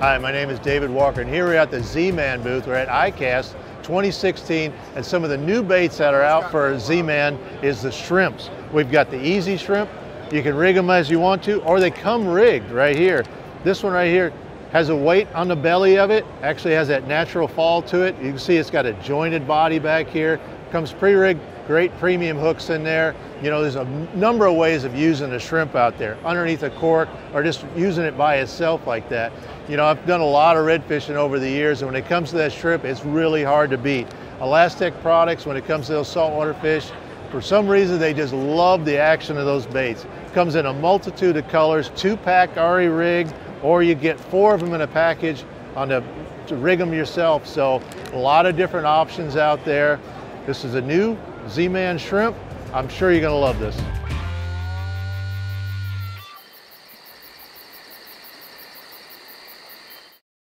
Hi, my name is David Walker, and here we're at the Z-Man booth. We're at ICAST 2016, and some of the new baits that are out for Z-Man is the shrimps. We've got the EZ shrimp. You can rig them as you want to, or they come rigged right here. This one right here has a weight on the belly of it, actually has that natural fall to it. You can see it's got a jointed body back here. Comes pre-rigged, great premium hooks in there. You know, there's a number of ways of using a shrimp out there, underneath a cork or just using it by itself like that. You know, I've done a lot of red fishing over the years, and when it comes to that shrimp, it's really hard to beat. Elastec products, when it comes to those saltwater fish, for some reason they just love the action of those baits. Comes in a multitude of colors, 2-pack already rigged, or you get 4 of them in a package to rig them yourself. So a lot of different options out there. This is a new Z-Man shrimp. I'm sure you're gonna love this.